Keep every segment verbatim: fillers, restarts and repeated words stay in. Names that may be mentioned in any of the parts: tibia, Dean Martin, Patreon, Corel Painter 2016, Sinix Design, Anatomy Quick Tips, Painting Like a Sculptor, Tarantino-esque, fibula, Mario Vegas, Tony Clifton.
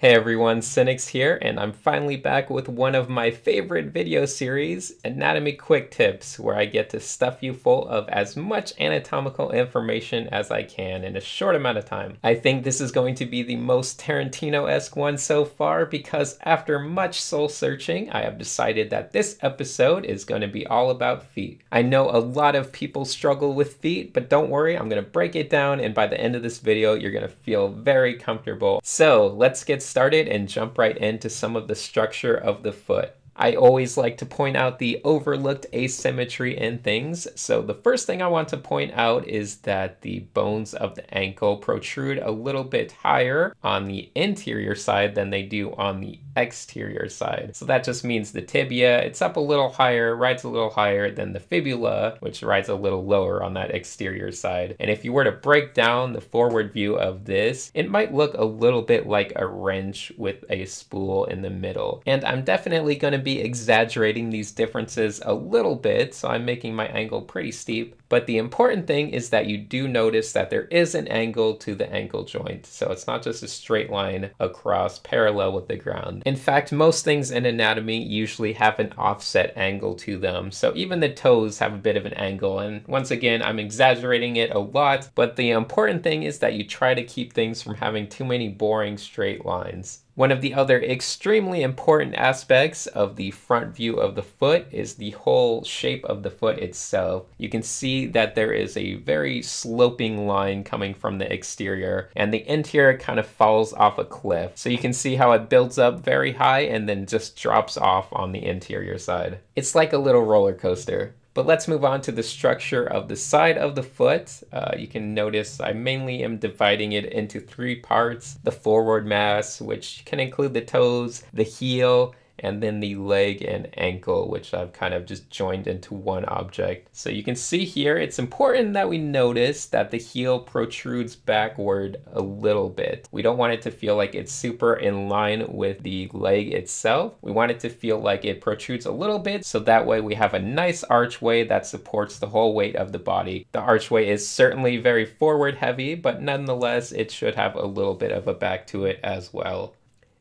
Hey everyone, Sinix here, and I'm finally back with one of my favorite video series, Anatomy Quick Tips, where I get to stuff you full of as much anatomical information as I can in a short amount of time. I think this is going to be the most Tarantino-esque one so far because after much soul searching, I have decided that this episode is going to be all about feet. I know a lot of people struggle with feet, but don't worry, I'm going to break it down, and by the end of this video, you're going to feel very comfortable. So let's get started. started and jump right into some of the structure of the foot. I always like to point out the overlooked asymmetry in things. So the first thing I want to point out is that the bones of the ankle protrude a little bit higher on the interior side than they do on the exterior side. So that just means the tibia, it's up a little higher, rides a little higher than the fibula, which rides a little lower on that exterior side. And if you were to break down the forward view of this, it might look a little bit like a wrench with a spool in the middle. And I'm definitely going to be Be exaggerating these differences a little bit, so I'm making my angle pretty steep. But the important thing is that you do notice that there is an angle to the ankle joint, so it's not just a straight line across parallel with the ground. In fact, most things in anatomy usually have an offset angle to them, so even the toes have a bit of an angle. And once again, I'm exaggerating it a lot, but the important thing is that you try to keep things from having too many boring straight lines. One of the other extremely important aspects of the front view of the foot is the whole shape of the foot itself. You can see that there is a very sloping line coming from the exterior, and the interior kind of falls off a cliff. So you can see how it builds up very high and then just drops off on the interior side. It's like a little roller coaster. But let's move on to the structure of the side of the foot. Uh, you can notice I mainly am dividing it into three parts: the forward mass, which can include the toes, the heel, and then the leg and ankle, which I've kind of just joined into one object. So you can see here, it's important that we notice that the heel protrudes backward a little bit. We don't want it to feel like it's super in line with the leg itself. We want it to feel like it protrudes a little bit, so that way we have a nice archway that supports the whole weight of the body. The archway is certainly very forward heavy, but nonetheless, it should have a little bit of a back to it as well.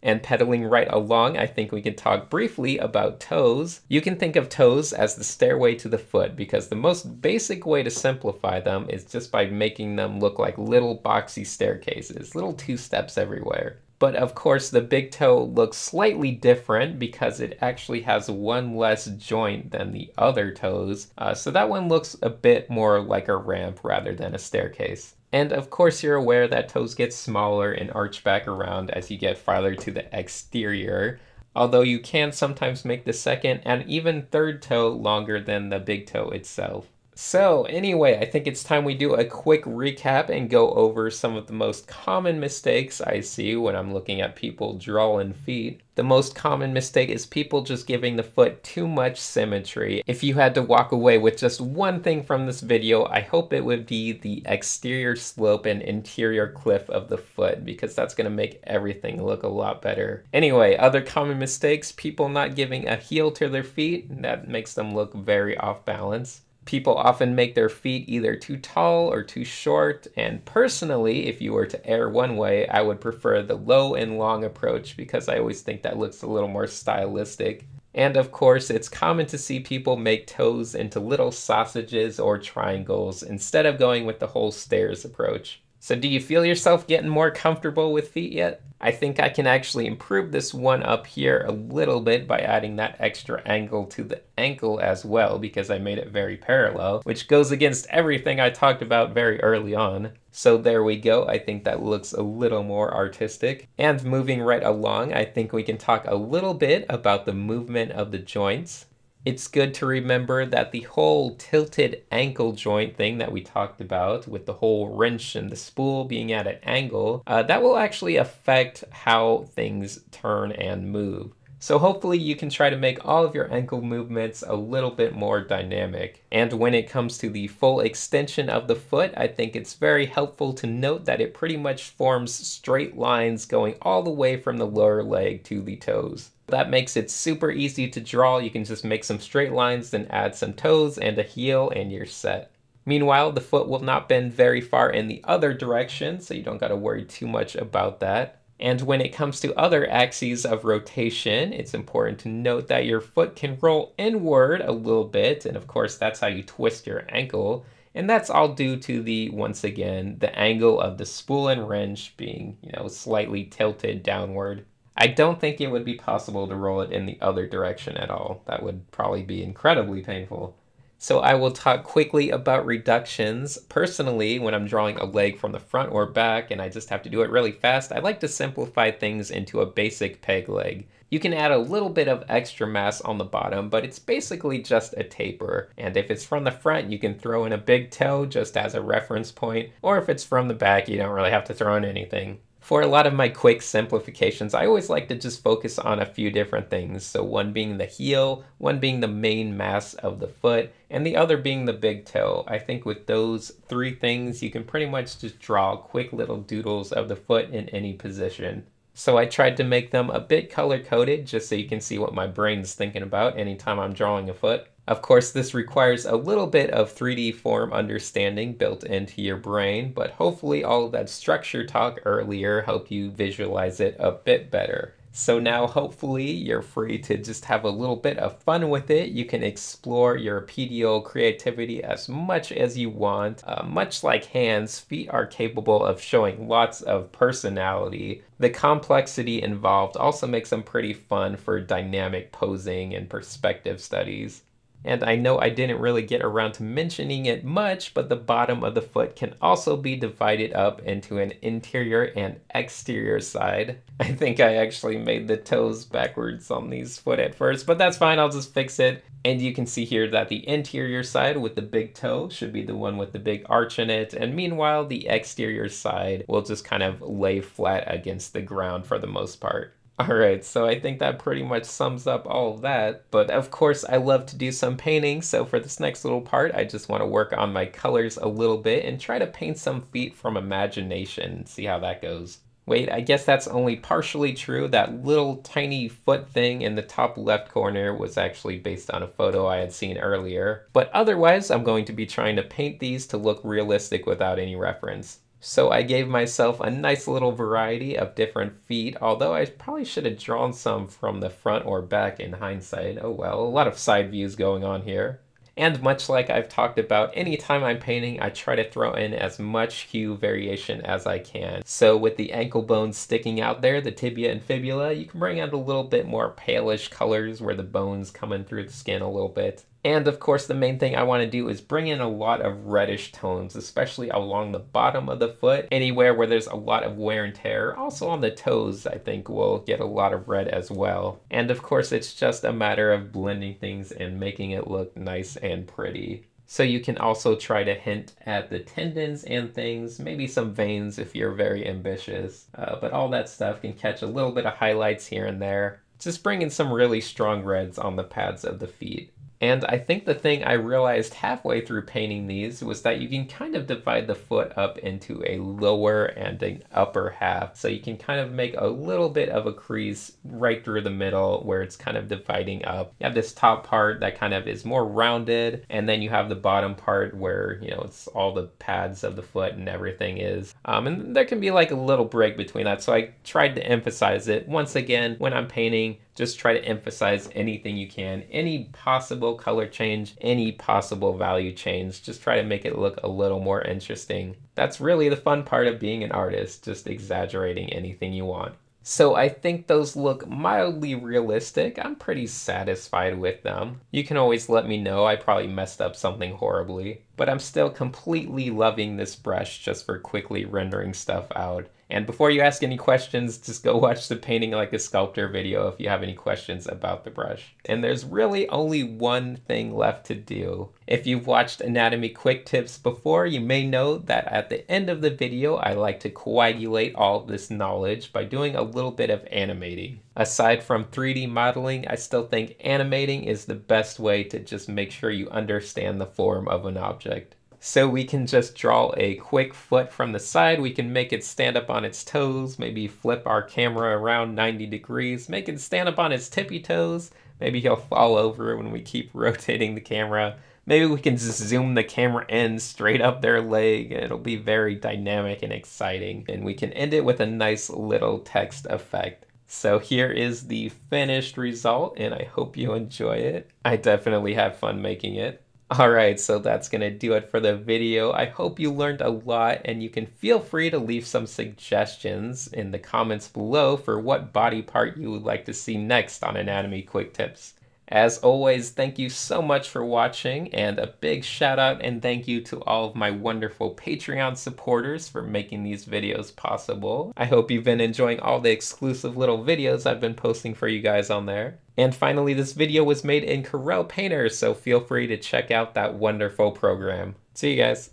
And pedaling right along, I think we can talk briefly about toes. You can think of toes as the stairway to the foot because the most basic way to simplify them is just by making them look like little boxy staircases, little two steps everywhere. But of course, the big toe looks slightly different because it actually has one less joint than the other toes. Uh, so that one looks a bit more like a ramp rather than a staircase. And of course, you're aware that toes get smaller and arch back around as you get farther to the exterior, although you can sometimes make the second and even third toe longer than the big toe itself. So anyway, I think it's time we do a quick recap and go over some of the most common mistakes I see when I'm looking at people drawing feet. The most common mistake is people just giving the foot too much symmetry. If you had to walk away with just one thing from this video, I hope it would be the exterior slope and interior cliff of the foot, because that's going to make everything look a lot better. Anyway, other common mistakes: people not giving a heel to their feet. That makes them look very off balance. People often make their feet either too tall or too short, and personally, if you were to err one way, I would prefer the low and long approach because I always think that looks a little more stylistic. And of course, it's common to see people make toes into little sausages or triangles instead of going with the whole stairs approach. So do you feel yourself getting more comfortable with feet yet? I think I can actually improve this one up here a little bit by adding that extra angle to the ankle as well, because I made it very parallel, which goes against everything I talked about very early on. So there we go. I think that looks a little more artistic. And moving right along, I think we can talk a little bit about the movement of the joints. It's good to remember that the whole tilted ankle joint thing that we talked about, with the whole wrench and the spool being at an angle, uh, that will actually affect how things turn and move. So hopefully you can try to make all of your ankle movements a little bit more dynamic. And when it comes to the full extension of the foot, I think it's very helpful to note that it pretty much forms straight lines going all the way from the lower leg to the toes. That makes it super easy to draw. You can just make some straight lines, then add some toes and a heel, and you're set. Meanwhile, the foot will not bend very far in the other direction, so you don't gotta worry too much about that. And when it comes to other axes of rotation, it's important to note that your foot can roll inward a little bit. And of course, that's how you twist your ankle. And that's all due to the, once again, the angle of the spool and wrench being, you know, slightly tilted downward. I don't think it would be possible to roll it in the other direction at all. That would probably be incredibly painful. So I will talk quickly about reductions. Personally, when I'm drawing a leg from the front or back and I just have to do it really fast, I like to simplify things into a basic peg leg. You can add a little bit of extra mass on the bottom, but it's basically just a taper. And if it's from the front, you can throw in a big toe just as a reference point, or if it's from the back, you don't really have to throw in anything. For a lot of my quick simplifications, I always like to just focus on a few different things. So one being the heel, one being the main mass of the foot, and the other being the big toe. I think with those three things, you can pretty much just draw quick little doodles of the foot in any position. So I tried to make them a bit color-coded just so you can see what my brain's thinking about anytime I'm drawing a foot. Of course, this requires a little bit of three D form understanding built into your brain, but hopefully all of that structure talk earlier helped you visualize it a bit better. So now hopefully you're free to just have a little bit of fun with it. You can explore your pedal creativity as much as you want. Uh, much like hands, feet are capable of showing lots of personality. The complexity involved also makes them pretty fun for dynamic posing and perspective studies. And I know I didn't really get around to mentioning it much, but the bottom of the foot can also be divided up into an interior and exterior side. I think I actually made the toes backwards on these foot at first, but that's fine, I'll just fix it. And you can see here that the interior side with the big toe should be the one with the big arch in it, and meanwhile the exterior side will just kind of lay flat against the ground for the most part. Alright, so I think that pretty much sums up all of that, but of course I love to do some painting, so for this next little part I just want to work on my colors a little bit and try to paint some feet from imagination, see how that goes. Wait, I guess that's only partially true. That little tiny foot thing in the top left corner was actually based on a photo I had seen earlier, but otherwise I'm going to be trying to paint these to look realistic without any reference. So I gave myself a nice little variety of different feet, although I probably should have drawn some from the front or back in hindsight. Oh well, a lot of side views going on here. And much like I've talked about, anytime I'm painting, I try to throw in as much hue variation as I can. So with the ankle bones sticking out there, the tibia and fibula, you can bring out a little bit more palish colors where the bones come in through the skin a little bit. And of course, the main thing I want to do is bring in a lot of reddish tones, especially along the bottom of the foot, anywhere where there's a lot of wear and tear. Also on the toes, I think we'll get a lot of red as well. And of course, it's just a matter of blending things and making it look nice and pretty. So you can also try to hint at the tendons and things, maybe some veins if you're very ambitious, uh, but all that stuff can catch a little bit of highlights here and there. Just bring in some really strong reds on the pads of the feet. And I think the thing I realized halfway through painting these was that you can kind of divide the foot up into a lower and an upper half. So you can kind of make a little bit of a crease right through the middle where it's kind of dividing up. You have this top part that kind of is more rounded, and then you have the bottom part where, you know, it's all the pads of the foot and everything is. Um, and there can be like a little break between that. So I tried to emphasize it. Once again, when I'm painting, just try to emphasize anything you can, any possible color change, any possible value change. Just try to make it look a little more interesting. That's really the fun part of being an artist, just exaggerating anything you want. So I think those look mildly realistic. I'm pretty satisfied with them. You can always let me know. I probably messed up something horribly, but I'm still completely loving this brush just for quickly rendering stuff out. And before you ask any questions, just go watch the Painting Like a Sculptor video if you have any questions about the brush. And there's really only one thing left to do. If you've watched Anatomy Quick Tips before, you may know that at the end of the video, I like to coagulate all this knowledge by doing a little bit of animating. Aside from three D modeling, I still think animating is the best way to just make sure you understand the form of an object. So we can just draw a quick foot from the side, we can make it stand up on its toes, maybe flip our camera around ninety degrees, make it stand up on its tippy toes, maybe he'll fall over when we keep rotating the camera, Maybe we can just zoom the camera in straight up their leg and it'll be very dynamic and exciting. And we can end it with a nice little text effect. So here is the finished result, and I hope you enjoy it. I definitely have fun making it. Alright, so that's gonna do it for the video. I hope you learned a lot, and you can feel free to leave some suggestions in the comments below for what body part you would like to see next on Anatomy Quick Tips. As always, thank you so much for watching, and a big shout out and thank you to all of my wonderful Patreon supporters for making these videos possible. I hope you've been enjoying all the exclusive little videos I've been posting for you guys on there. And finally, this video was made in Corel Painter, so feel free to check out that wonderful program. See you guys!